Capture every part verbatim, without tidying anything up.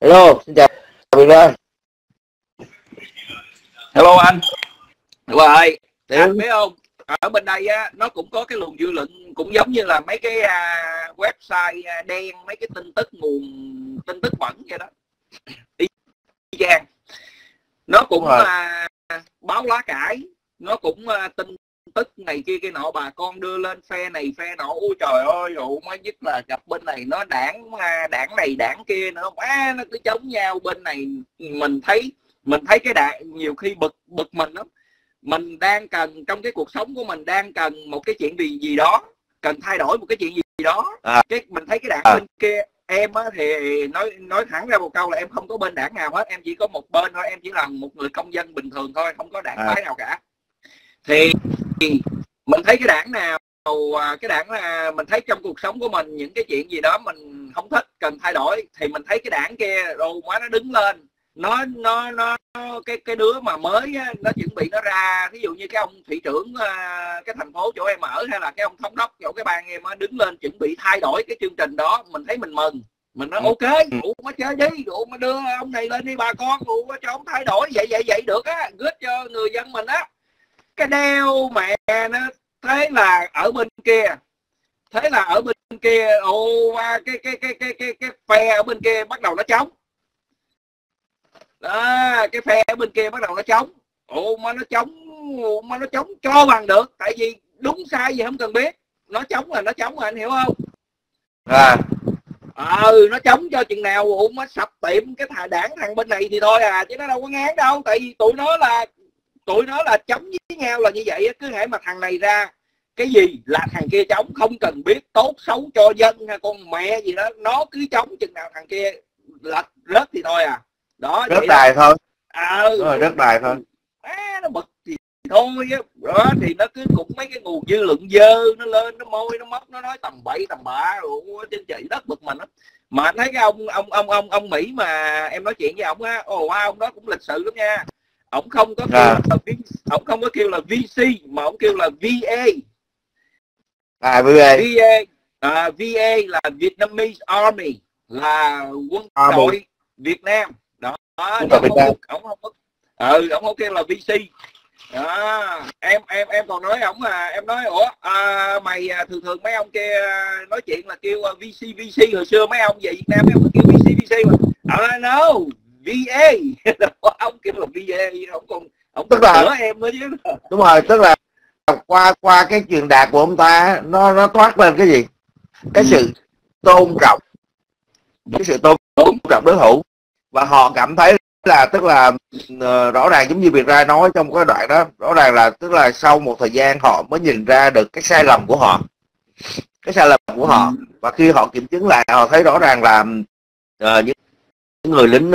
Hello, xin chào Việt Nam. Hello anh. Đúng rồi. Anh biết không? Ở bên đây á, nó cũng có cái luồng dư luận cũng giống như là mấy cái à, website à, đen, mấy cái tin tức nguồn tin tức bẩn vậy đó. Đi chang. Nó cũng à, báo lá cải, nó cũng à, tin tức này kia cái nọ, bà con đưa lên phe này phe nọ. Ôi trời ơi, dụ mới nhất là gặp bên này nó đảng đảng này đảng kia nữa, quá nó cứ chống nhau. Bên này mình thấy mình thấy cái đảng nhiều khi bực bực mình lắm. Mình đang cần, trong cái cuộc sống của mình đang cần một cái chuyện gì gì đó, cần thay đổi một cái chuyện gì đó. À, cái mình thấy cái đảng à. bên kia em á, thì nói nói thẳng ra một câu là em không có bên đảng nào hết, em chỉ có một bên thôi, em chỉ là một người công dân bình thường thôi, không có đảng phái à. nào cả. Thì mình thấy cái đảng nào, cái đảng là mình thấy trong cuộc sống của mình những cái chuyện gì đó mình không thích, cần thay đổi, thì mình thấy cái đảng kia đồ quá nó đứng lên, nó nó nó cái cái đứa mà mới á, nó chuẩn bị nó ra, ví dụ như cái ông thị trưởng cái thành phố chỗ em ở, hay là cái ông thống đốc chỗ cái bang em á, đứng lên chuẩn bị thay đổi cái chương trình đó. Mình thấy mình mừng, mình nói ok, đủ quá chơi đi, đủ mà đưa ông này lên đi bà con, đủ quá cho ông thay đổi vậy vậy vậy được á, good cho người dân mình á. Cái đeo mẹ nó, thế là ở bên kia, thế là ở bên kia ô cái cái cái cái cái cái phe ở bên kia bắt đầu nó chống đó, cái phe ở bên kia bắt đầu nó chống ô mà nó chống mà nó chống cho bằng được, tại vì đúng sai gì không cần biết, nó chống là nó chống, anh hiểu không? À ừ, nó chống cho chừng nào ủa mà sập tiệm cái thà đảng thằng bên này thì thôi à, chứ nó đâu có ngán đâu, tại vì tụi nó là tụi nó là chống với nhau là như vậy. Cứ hễ mà thằng này ra cái gì là thằng kia chống, không cần biết tốt xấu cho dân hay con mẹ gì đó, nó cứ chống chừng nào thằng kia lật rớt thì thôi à. Đó, rớt đài thôi. À, đúng rồi, rớt đài thôi. À, nó bực thì thôi á. Đó thì nó cứ cũng mấy cái nguồn dư luận dơ nó lên, nó môi nó móc, nó nói tầm bậy tầm bạ rồi trên trời đất, bực mình lắm. Mà anh thấy cái ông ông ông ông ông Mỹ mà em nói chuyện với ông á, ồ wow, ông đó cũng lịch sự lắm nha. Ông không có kêu à. là ông không có kêu là vê xê mà ông kêu là vê a. À vê a. vê a, à, vê a là Vietnamese Army, là quân à, đội bộ. Việt Nam. Đó, ông không, ông không có ừ, ông không kêu là vê xê. Đó, em em em còn nói ổng à, em nói ủa à, mày thường thường mấy ông kia nói chuyện là kêu vê xê vê xê, hồi xưa mấy ông về Việt Nam mấy ông kêu vê xê vê xê mà. Ông nói vê a ông kêu là vê a, ông còn ông tức là em nữa chứ. Đúng rồi, tức là qua qua cái truyền đạt của ông ta nó nó thoát lên cái gì? Cái ừ. sự tôn trọng, cái sự tôn trọng đối thủ, và họ cảm thấy là tức là uh, rõ ràng giống như Việt Ra nói trong cái đoạn đó, rõ ràng là tức là sau một thời gian họ mới nhìn ra được cái sai lầm của họ, cái sai lầm của họ, và khi họ kiểm chứng lại họ thấy rõ ràng là uh, những người lính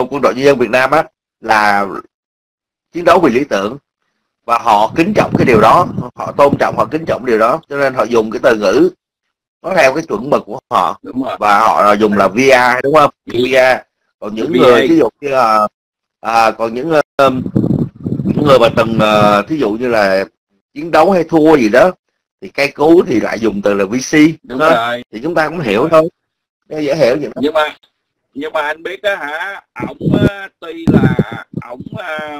uh, quân đội nhân dân Việt Nam á là chiến đấu vì lý tưởng, và họ kính trọng cái điều đó, họ tôn trọng, họ kính trọng điều đó, cho nên họ dùng cái từ ngữ nó theo cái chuẩn mực của họ, và họ dùng là vê a, đúng không? vê a. Còn những người ví dụ như là à, còn những um, những người mà từng uh, thí dụ như là chiến đấu hay thua gì đó thì cay cú thì lại dùng từ là vê xê, đúng rồi, thì chúng ta cũng hiểu thôi, dễ hiểu vậy. Nhưng mà nhưng mà anh biết đó hả, ổng tuy là ổng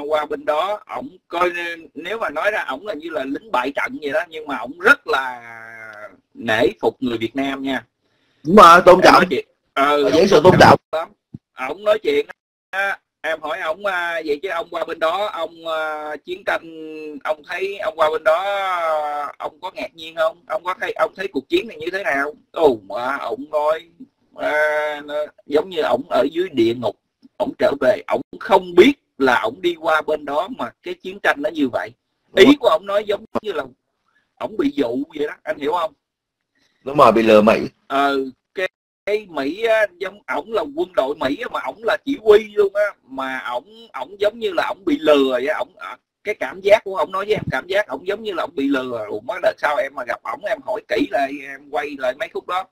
qua bên đó, ổng coi nếu mà nói ra ổng là như là lính bại trận vậy đó, nhưng mà ổng rất là nể phục người Việt Nam nha. Đúng rồi, tôn trọng, ừ, dễ sự tôn trọng lắm. Ổng nói chuyện á, em hỏi ổng vậy chứ ông qua bên đó ông chiến tranh, ông thấy ông qua bên đó ông có ngạc nhiên không, ông có thấy ông thấy cuộc chiến này như thế nào? Ồ mà ổng nói à, giống như ổng ở dưới địa ngục ổng trở về, ổng không biết là ổng đi qua bên đó mà cái chiến tranh nó như vậy. Ý của ổng nói giống như là ổng bị dụ vậy đó, anh hiểu không? Đúng rồi, bị lừa Mỹ. Ừ, cái cái Mỹ á, giống ổng là quân đội Mỹ á, mà ổng là chỉ huy luôn á, mà ổng ổng giống như là ổng bị lừa vậy. Ổng cái cảm giác của ổng nói với em, cảm giác ổng giống như là ổng bị lừa. Mới đợt sau em mà gặp ổng em hỏi kỹ lại, em quay lại mấy khúc đó,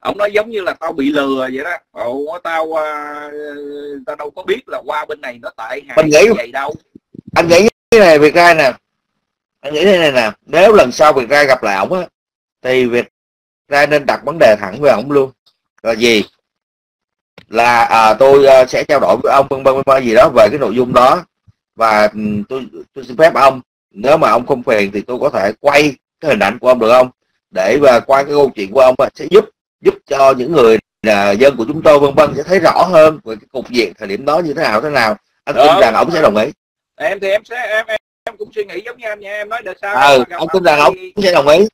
ổng nói giống như là tao bị lừa vậy đó. Ồ tao tao đâu có biết là qua bên này nó tệ hại như vậy đâu. Anh nghĩ cái này Việt Ra nè, anh nghĩ thế này nè, nếu lần sau Việt Ra gặp lại ổng á thì Việt Ra nên đặt vấn đề thẳng với ổng luôn. Là gì? là à, tôi sẽ trao đổi với ông vân vân vân gì đó về cái nội dung đó, và tôi tôi xin phép ông, nếu mà ông không phiền thì tôi có thể quay cái hình ảnh của ông được không, để và qua cái câu chuyện của ông sẽ giúp giúp cho những người là dân của chúng tôi vân vân sẽ thấy rõ hơn về cái cục diện thời điểm đó như thế nào thế nào. Anh tin rằng ông sẽ đồng ý. Em thì em sẽ em em, em cũng suy nghĩ giống như anh nha, em nói được sao. Ừ, ông tin rằng ông thì... sẽ đồng ý.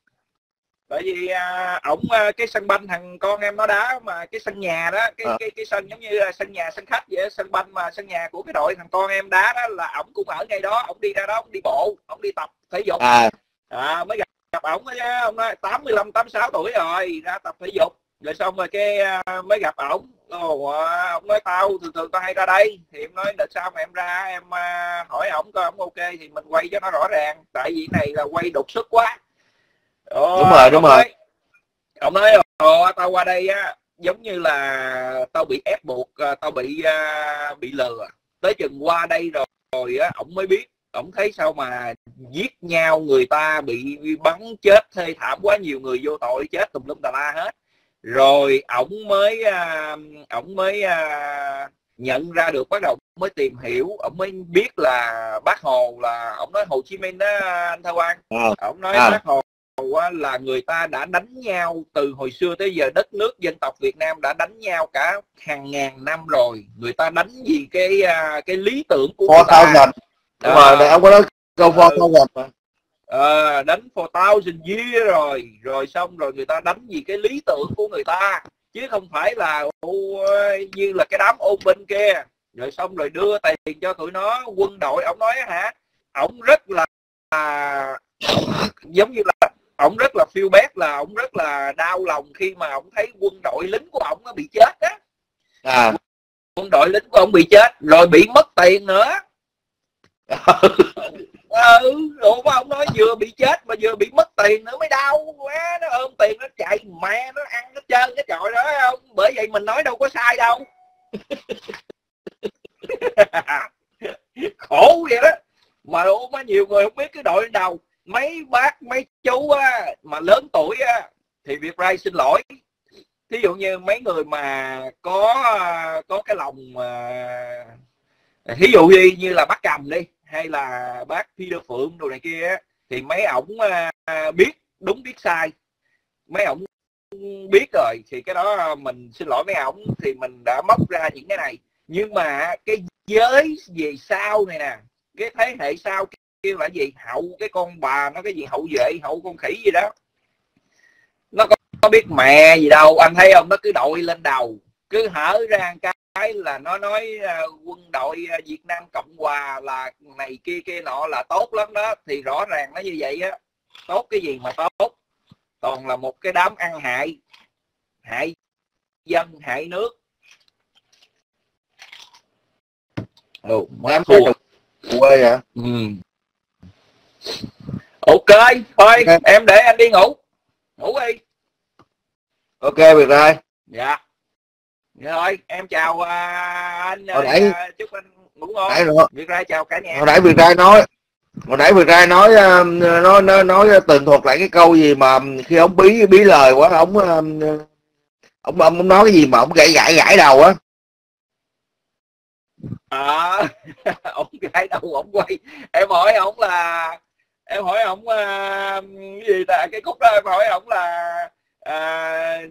Bởi vì à, ổng cái sân banh thằng con em nó đá mà cái sân nhà đó, cái à. cái cái sân giống như là sân nhà sân khách vậy, sân banh mà sân nhà của cái đội thằng con em đá đó là ổng cũng ở ngay đó, ổng đi ra đó, ổng đi bộ, ổng đi tập thể dục. À, à mới gặp gặp ổng đó chứ, ông nói tám mươi lăm tám mươi sáu tuổi rồi, ra tập thể dục. Rồi xong rồi cái mới gặp ổng, ổng nói tao thường thường tao hay ra đây, thì em nói đợt sau mà em ra em hỏi ổng coi ổng ok thì mình quay cho nó rõ ràng, tại vì cái này là quay đột xuất quá. Ồ, đúng rồi, đúng rồi. Ông nói, ồ, tao qua đây á, giống như là tao bị ép buộc, tao bị uh, bị lừa. Tới chừng qua đây rồi, rồi á, ổng mới biết, ổng thấy sao mà giết nhau người ta, bị bắn chết thê thảm quá, nhiều người vô tội chết tùm lum tà la hết. Rồi ổng mới, uh, ổng mới uh, nhận ra được, bắt đầu mới tìm hiểu, ổng mới biết là bác Hồ là, ổng nói Hồ Chí Minh đó anh Thao An. Ổng nói à. bác Hồ là người ta đã đánh nhau từ hồi xưa tới giờ, đất nước dân tộc Việt Nam đã đánh nhau cả hàng ngàn năm rồi, người ta đánh vì cái cái lý tưởng của four thousand mà ông có nói câu four thousand à, đánh four thousand year rồi, rồi xong rồi người ta đánh vì cái lý tưởng của người ta chứ không phải là như là cái đám ô bên kia, rồi xong rồi đưa tiền cho tụi nó quân đội. Ông nói hả, ông rất là à, giống như là ổng rất là feel bad, là ổng rất là đau lòng khi mà ổng thấy quân đội lính của ổng nó bị chết á. À, quân đội lính của ổng bị chết rồi bị mất tiền nữa. Ừ, đúng không? Ông nói vừa bị chết mà vừa bị mất tiền nữa mới đau quá, nó ôm tiền nó chạy mẹ nó ăn nó trơn cái trọi đó không. Bởi vậy mình nói đâu có sai đâu. Khổ vậy đó. Mà ủa, má nhiều người không biết cái đội đầu. Mấy bác, mấy chú á, mà lớn tuổi á, thì Việt Rai xin lỗi. Thí dụ như mấy người mà có có cái lòng mà... Thí dụ như, như là bác Cầm đi, hay là bác Peter Phượng đồ này kia á, thì mấy ổng biết đúng biết sai. Mấy ổng biết rồi, thì cái đó mình xin lỗi mấy ổng, thì mình đã móc ra những cái này. Nhưng mà cái giới về sau này nè, cái thế hệ sau kia, kêu là gì hậu cái con bà nó cái gì hậu vệ hậu con khỉ gì đó, nó có, có biết mẹ gì đâu, anh thấy không, nó cứ đội lên đầu, cứ hở ra cái là nó nói quân đội Việt Nam Cộng Hòa là này kia kia nọ là tốt lắm đó, thì rõ ràng nó như vậy á, tốt cái gì mà tốt, toàn là một cái đám ăn hại, hại dân hại nước. Ừ, đám thua quê hả? Ừ. Ok, thôi okay. Em để anh đi ngủ. Ngủ đi. Ok, Việt Rai. Dạ. Vậy thôi, em chào uh, anh nãy, uh, chúc anh ngủ ngon. Việt Rai chào cả nhà. Hồi nãy Việt Rai nói Hồi nãy Việt Rai nói uh, nó nó nói tường thuật lại cái câu gì mà khi ông bí bí lời quá, ông uh, ông ông nói cái gì mà ông gãi gãi gãi đầu á. Ờ, à, ông gãi đầu ông quay. Em hỏi ông là em hỏi ổng uh, gì là cái khúc đó, em hỏi ổng là uh,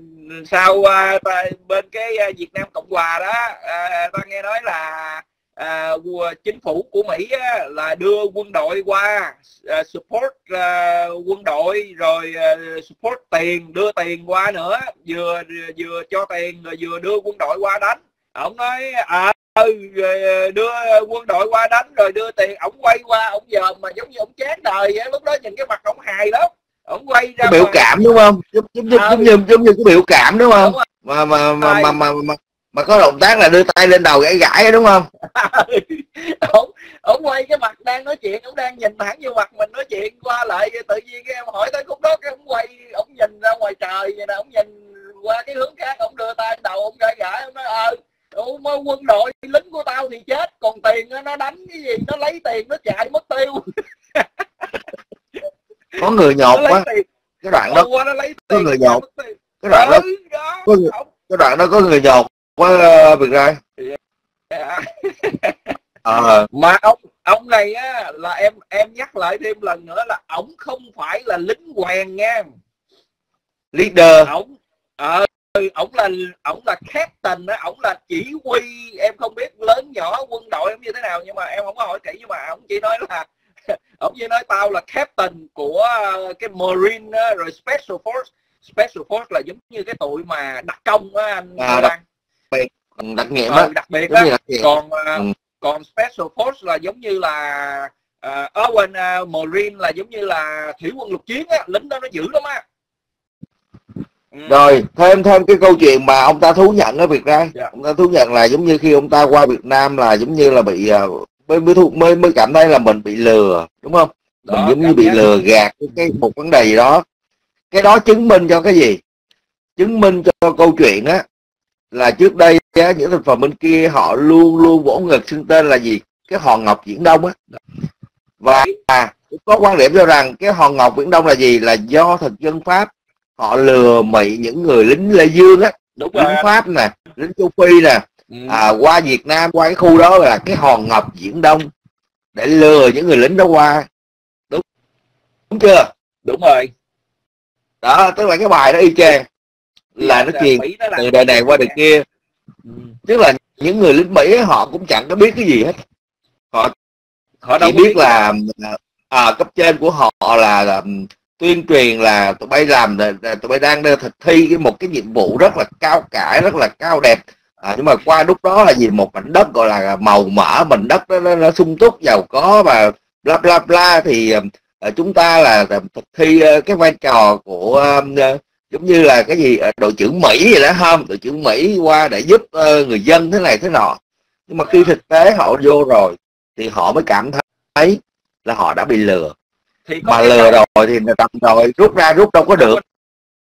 sao uh, ta, bên cái uh, Việt Nam Cộng Hòa đó uh, ta nghe nói là uh, chính phủ của Mỹ uh, là đưa quân đội qua uh, support uh, quân đội, rồi uh, support tiền, đưa tiền qua nữa, vừa vừa cho tiền rồi vừa đưa quân đội qua đánh. Ổng nói à, ừ, đưa quân đội qua đánh rồi đưa tiền, ổng quay qua ổng giờ mà giống như ổng chán đời vậy, lúc đó nhìn cái mặt ổng hài lắm, ổng quay ra cái biểu mà... cảm đúng không, giống như giống như giống như cái biểu cảm đúng không, đúng mà, mà, mà, mà, mà mà mà có động tác là đưa tay lên đầu gãi gãi đúng không. Ổng ổng quay cái mặt đang nói chuyện, ổng đang nhìn thẳng vô mặt mình nói chuyện qua lại, tự nhiên cái em hỏi tới khúc đó cái ổng quay, ổng nhìn ra ngoài trời vậy nè, ổng nhìn qua cái hướng khác, ổng đưa tay lên đầu ổng gãi gãi, ổng nói ờ ủa quân đội lính của tao thì chết, còn tiền nó đánh cái gì, nó lấy tiền nó chạy mất tiêu. Có người nhột quá cái đoạn đó, có người nhột cái đoạn đó, cái đoạn đó có người nhột quá bực ra. Yeah. À. Mà ông ông này á, là em em nhắc lại thêm lần nữa là ổng không phải là lính hoàng nha. Leader. Ổng ờ ổng là ổng là captain á, ổng là chỉ huy, em không biết lớn nhỏ quân đội em như thế nào nhưng mà em không có hỏi kỹ, nhưng mà ổng chỉ nói là ổng chỉ nói tao là captain của cái Marine đó, rồi Special Force. Special Force là giống như cái tụi mà đặc công á anh. À, đặc, biệt, đặc nghiệm á. Ừ, đặc biệt á. Còn ừ. còn Special Force là giống như là uh, Owen uh, Marine là giống như là thủy quân lục chiến á, lính đó nó dữ lắm á. Ừ. Rồi thêm thêm cái câu chuyện mà ông ta thú nhận ở Việt Nam, yeah. Ông ta thú nhận là giống như khi ông ta qua Việt Nam là giống như là bị uh, mới mới mới mới cảm thấy là mình bị lừa, đúng không? Đó, mình giống như bị lừa gạt cái một vấn đề gì đó. Cái đó chứng minh cho cái gì? Chứng minh cho câu chuyện á là trước đây á, những thành phần bên kia họ luôn luôn vỗ ngực xưng tên là gì? Cái hòn ngọc Viễn Đông á. Và à, có quan điểm cho rằng cái hòn ngọc Viễn Đông là gì? Là do thực dân Pháp họ lừa mị những người lính Lê Dương á, đúng lính rồi. Pháp nè, lính châu Phi nè, ừ. à, qua Việt Nam, qua cái khu đó là cái hòn ngọc Viễn Đông để lừa những người lính đó qua, đúng, đúng chưa? Đúng rồi. Đó, tức là cái bài đó y chang là nó truyền từ đời này qua đời kia, ừ. tức là những người lính Mỹ họ cũng chẳng có biết cái gì hết, họ họ chỉ biết, biết là à, cấp trên của họ là, là tuyên truyền là tụi bay làm là, là tụi bay đang thực thi cái một cái nhiệm vụ rất là cao cả, rất là cao đẹp, à, nhưng mà qua lúc đó là gì, một mảnh đất gọi là màu mỡ, mảnh đất đó, nó, nó sung túc giàu có và bla bla bla, thì chúng ta là thực thi cái vai trò của giống như là cái gì đội trưởng Mỹ vậy đó, không, đội trưởng Mỹ qua để giúp người dân thế này thế nọ. Nhưng mà khi thực tế họ vô rồi thì họ mới cảm thấy là họ đã bị lừa, thì mà lừa câu... rồi thì tập rồi rút ra rút đâu có được,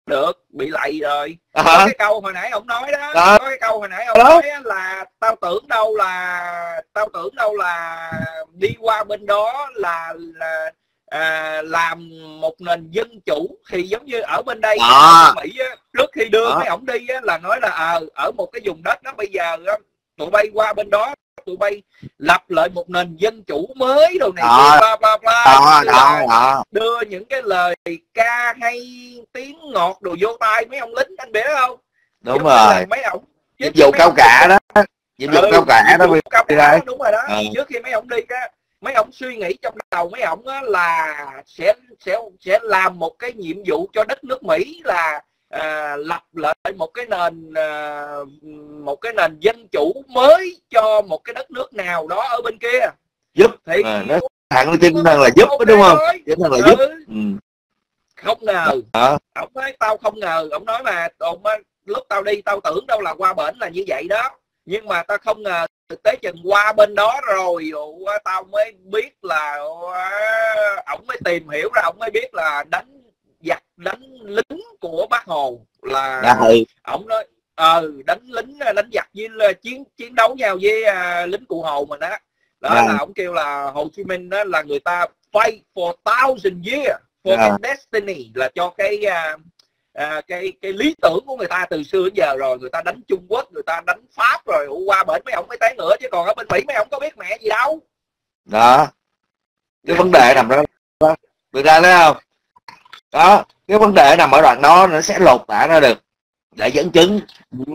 được bị lạy rồi. À, có cái câu hồi nãy ông nói đó, đó. Có cái câu hồi nãy ông đó. Nói là tao tưởng đâu là tao tưởng đâu là đi qua bên đó là, là... À, làm một nền dân chủ, thì giống như ở bên đây à. Mỹ á, trước khi đưa à. Mấy ổng đi á, là nói là à, ở một cái vùng đất đó bây giờ á, tụi bay qua bên đó tụi bay lập lại một nền dân chủ mới đồ này à. Bla bla bla à. À. À. Đưa những cái lời ca hay tiếng ngọt đồ vô tay mấy ông lính, anh biết không? Đúng giống rồi, mấy ổng nhiệm vụ cao cả đó, nhiệm vụ cao cả đó, đúng rồi đó. Ừ. Trước khi mấy ổng đi á, mấy ông suy nghĩ trong đầu mấy ông là sẽ sẽ sẽ làm một cái nhiệm vụ cho đất nước Mỹ là à, lập lại một cái nền à, một cái nền dân chủ mới cho một cái đất nước nào đó ở bên kia, giúp thì à, nó thẳng tin rằng là giúp, okay, đúng không? Chính là giúp. Ừ. Không ngờ à. Ông nói tao không ngờ, ông nói mà ông, lúc tao đi tao tưởng đâu là qua bển là như vậy đó, nhưng mà tao không ngờ thực tế chừng qua bên đó rồi tao mới biết là ổng mới tìm hiểu ra, ổng mới biết là đánh giặc, đánh lính của Bác Hồ là ổng nói ờ đánh lính, đánh giặc với chiến chiến đấu nhau với uh, lính cụ Hồ mình đó đó. Đấy. Là ổng kêu là Hồ Chí Minh đó là người ta fight for thousand years for cái destiny, là cho cái uh, À, cái cái lý tưởng của người ta từ xưa đến giờ rồi, người ta đánh Trung Quốc, người ta đánh Pháp rồi qua bển mấy ông mới té ngửa, chứ còn ở bên Mỹ mấy ông có biết mẹ gì đâu. Đó, cái vấn đề nằm đó, người ta thấy không? Đó, cái vấn đề nằm ở đoạn đó, nó sẽ lột tả ra được để dẫn chứng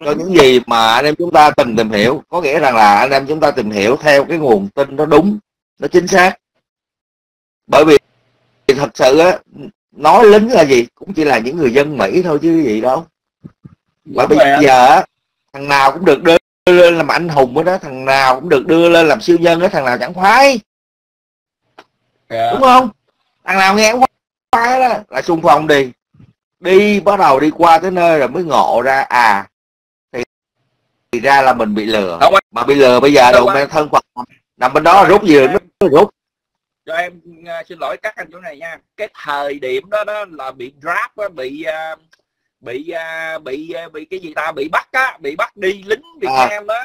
cho những gì mà anh em chúng ta từng tìm hiểu. Có nghĩa rằng là anh em chúng ta tìm hiểu theo cái nguồn tin nó đúng, nó chính xác. Bởi vì thật sự á, nói lính là gì cũng chỉ là những người dân Mỹ thôi chứ gì đâu. Mà bây giờ thằng nào cũng được đưa lên làm anh hùng hết đó, thằng nào cũng được đưa lên làm siêu nhân đó, thằng nào chẳng khoái, yeah. Đúng không? Thằng nào nghe cũng khoái đó là xung phong đi, đi bắt đầu đi qua tới nơi rồi mới ngộ ra à thì, thì ra là mình bị lừa. Đâu mà bị lừa bây giờ đồ thân Phật nằm bên đó rút gì nó rút. Cho em xin lỗi các anh chỗ này nha, cái thời điểm đó đó là bị draft á, bị bị bị bị cái gì ta bị bắt á, bị bắt đi lính Việt à, Nam đó,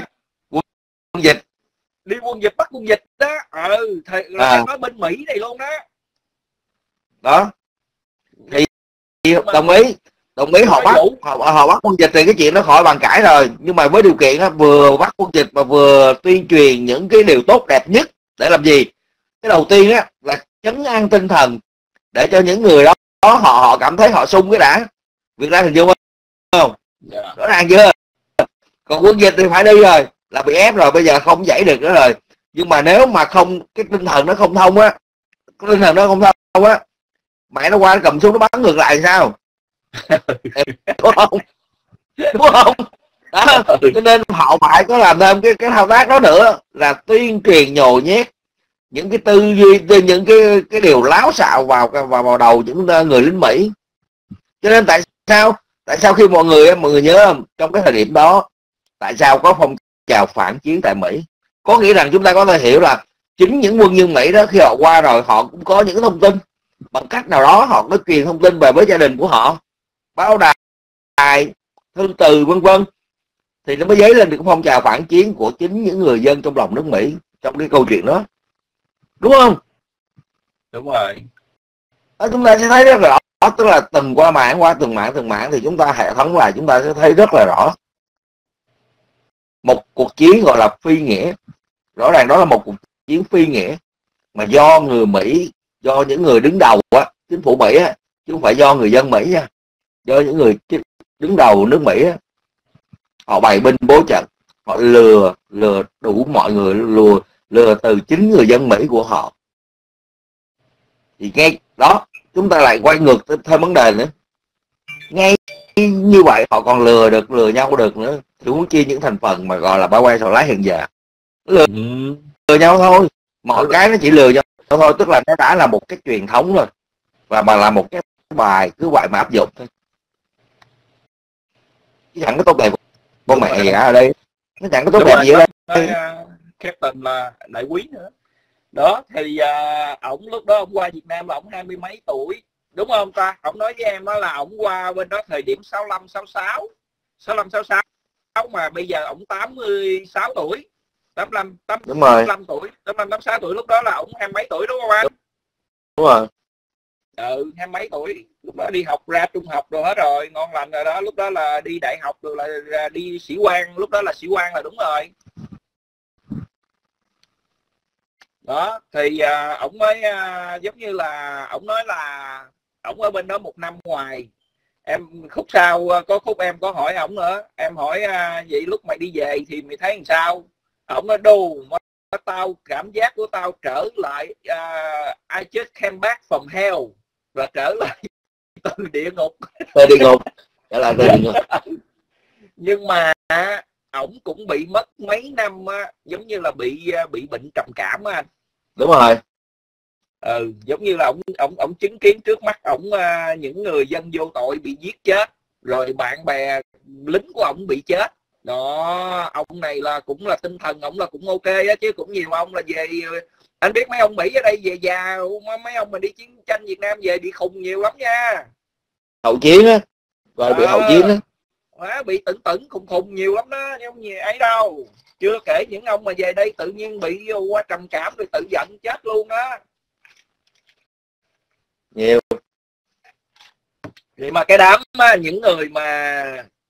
quân dịch, đi quân dịch, bắt quân dịch đó. Ừ, thì à, nói bên Mỹ này luôn đó đó thì, thì đồng ý Đồng ý họ bắt họ, họ bắt quân Dịch thì cái chuyện nó khỏi bàn cãi rồi, nhưng mà với điều kiện đó, vừa bắt quân Dịch mà vừa tuyên truyền những cái điều tốt đẹp nhất. Để làm gì? Cái đầu tiên á là trấn an tinh thần để cho những người đó họ họ cảm thấy họ sung cái đã. Việt Nam hình dung không? Yeah. Rõ ràng chưa? Còn quân Dịch thì phải đi rồi, là bị ép rồi, bây giờ không giải được nữa rồi. Nhưng mà nếu mà không, cái tinh thần nó không thông á, cái tinh thần nó không thông á, mẹ nó qua nó cầm xuống nó bắn ngược lại sao? Đúng không? Đúng không? Đó. Cho nên họ phải có làm thêm cái cái thao tác đó nữa, là tuyên truyền nhồi nhét những cái tư duy, những cái cái điều láo xạo vào vào vào đầu những người lính Mỹ. Cho nên tại sao tại sao khi mọi người mọi người nhớ không? Trong cái thời điểm đó tại sao có phong trào phản chiến tại Mỹ? Có nghĩa rằng chúng ta có thể hiểu là chính những quân nhân Mỹ đó khi họ qua rồi họ cũng có những thông tin bằng cách nào đó, họ có truyền thông tin về với gia đình của họ, báo đài, thư từ vân vân, thì nó mới dấy lên được phong trào phản chiến của chính những người dân trong lòng nước Mỹ trong cái câu chuyện đó, đúng không? Đúng rồi. Đó, chúng ta sẽ thấy rất là rõ, tức là từng qua mảng qua từng mảng từng mảng thì chúng ta hệ thống lại chúng ta sẽ thấy rất là rõ một cuộc chiến gọi là phi nghĩa. Rõ ràng đó là một cuộc chiến phi nghĩa mà do người Mỹ, do những người đứng đầu á, chính phủ Mỹ á, chứ không phải do người dân Mỹ nha, do những người đứng đầu nước Mỹ á, họ bày binh bố trận, họ lừa lừa đủ mọi người, lừa lừa từ chính người dân Mỹ của họ. Thì ngay đó chúng ta lại quay ngược thêm vấn đề nữa, ngay như vậy họ còn lừa được lừa nhau được nữa, thì muốn chia những thành phần mà gọi là bao quay sò lái hiện giờ lừa, lừa nhau thôi, mọi cái nó chỉ lừa nhau thôi, tức là nó đã là một cái truyền thống rồi và mà là một cái bài cứ vậy mà áp dụng thôi. Chứ chẳng có tốt đẹp, con mẹ gì ở đây nó chẳng có tốt đẹp gì ở đây. Captain là đại quý nữa đó, thì uh, ổng lúc đó ổng qua Việt Nam là ổng hai mươi mấy tuổi đúng không ta? Ổng nói với em đó là ổng qua bên đó thời điểm sáu lăm sáu sáu sáu lăm sáu sáu, mà bây giờ ổng tám mươi sáu tuổi, tám mươi lăm tám mươi lăm tuổi, tám mươi lăm tám mươi sáu tuổi. Lúc đó là ổng hai mấy tuổi đúng không anh? Đúng rồi. Ừ, hai mấy tuổi, lúc đó đi học ra trung học rồi hết rồi, ngon lành rồi đó. Lúc đó là đi đại học rồi là đi sĩ quan, lúc đó là sĩ quan là đúng rồi. Đó, thì uh, ổng mới uh, giống như là ổng nói là ổng ở bên đó một năm ngoài. Em khúc sau uh, có khúc em có hỏi ổng nữa, em hỏi uh, vậy lúc mày đi về thì mày thấy làm sao? Ổng nói đù tao, cảm giác của tao trở lại uh, I just came back from hell, là trở lại từ địa ngục. Từ địa ngục, trở lại từ địa ngục. Nhưng mà ổng cũng bị mất mấy năm, giống như là bị bị bệnh trầm cảm á anh. Đúng rồi. Ừ, giống như là ổng ổng ổng chứng kiến trước mắt ổng những người dân vô tội bị giết chết, rồi bạn bè lính của ổng bị chết. Đó, ông này là cũng là tinh thần ổng là cũng ok á, chứ cũng nhiều ông là về, anh biết mấy ông Mỹ ở đây về già, mấy ông mà đi chiến tranh Việt Nam về bị khùng nhiều lắm nha. Hậu chiến á, rồi bị à, hậu chiến á. Quá bị tửng tửng khùng khùng nhiều lắm đó, nhưng gì ấy đâu. Chưa kể những ông mà về đây tự nhiên bị qua trầm cảm rồi tự giận chết luôn đó. Nhiều. Vậy mà cái đám những người mà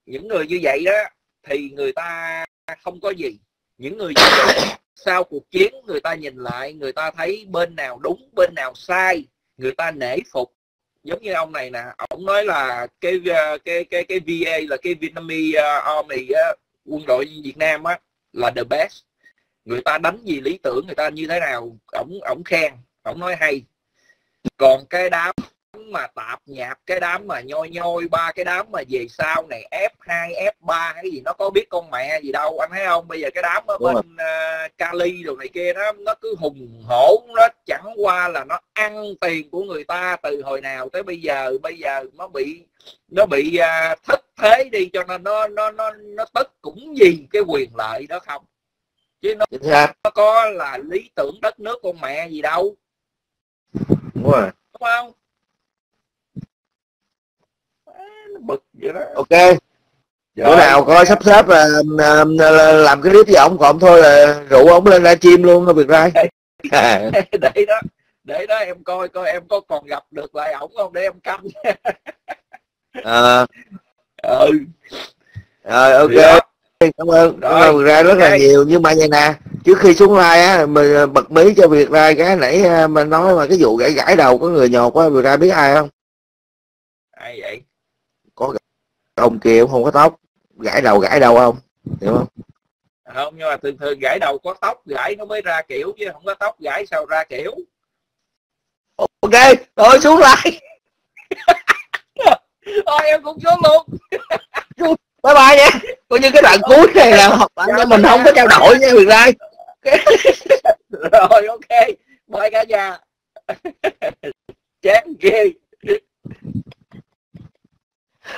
những người như vậy đó thì người ta không có gì. Những người như vậy sau cuộc chiến người ta nhìn lại, người ta thấy bên nào đúng, bên nào sai, người ta nể phục. Giống như ông này nè, ông nói là cái cái cái cái vê a là cái Vietnamese Army, quân đội Việt Nam á là the best. Người ta đánh vì lý tưởng người ta như thế nào, ổng ổng khen, ổng nói hay. Còn cái đám mà tạp nhạp, cái đám mà nhoi nhoi ba, cái đám mà về sau này ép hai ép ba hay gì nó có biết con mẹ gì đâu, anh thấy không? Bây giờ cái đám ở bên uh, Cali đồ này kia đó, nó cứ hùng hổ, nó chẳng qua là nó ăn tiền của người ta từ hồi nào tới bây giờ. Bây giờ nó bị nó bị uh, thất thế đi, cho nên nó nó nó nó tức cũng vì cái quyền lợi đó không, chứ nó, nó có là lý tưởng đất nước con mẹ gì đâu. Đúng rồi, đúng không? Bực vậy đó. Ok, bữa nào coi sắp xếp là, là, là, là làm cái clip với ổng, còn thôi là rủ ổng lên live stream luôn thôi. Việc ra để đó để đó em coi coi em có còn gặp được lại ổng không, để em canh. à. Ừ rồi, ok yeah. Cảm ơn, cảm ơn ra rất là nhiều. Nhưng mà vậy nè, trước khi xuống like á, mình bật mí cho Việt ra cái nãy mình nói mà cái vụ gãy gãi đầu có người nhột á, Việt ra biết ai không? Ai vậy? Có ông kia cũng không có tóc, gãi đầu gãi đầu không? Hiểu không? Không, nhưng mà thường thường gãi đầu có tóc gãi nó mới ra kiểu, chứ không có tóc gãi sao ra kiểu. Ok, rồi xuống like. Thôi em cũng xuống luôn. Bye bye nha. Coi như cái đoạn cuối này là học bạn cho mình không có trao đổi nha Việt Lai. Rồi ok. Bye cả nhà. Chán ghê.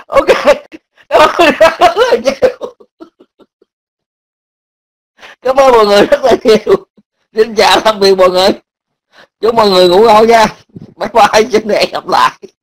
Ok. Cảm ơn mọi người rất là nhiều. Xin chào tạm biệt mọi người. Chúc mọi người ngủ ngon nha. Bye bye. Xin hẹn gặp lại.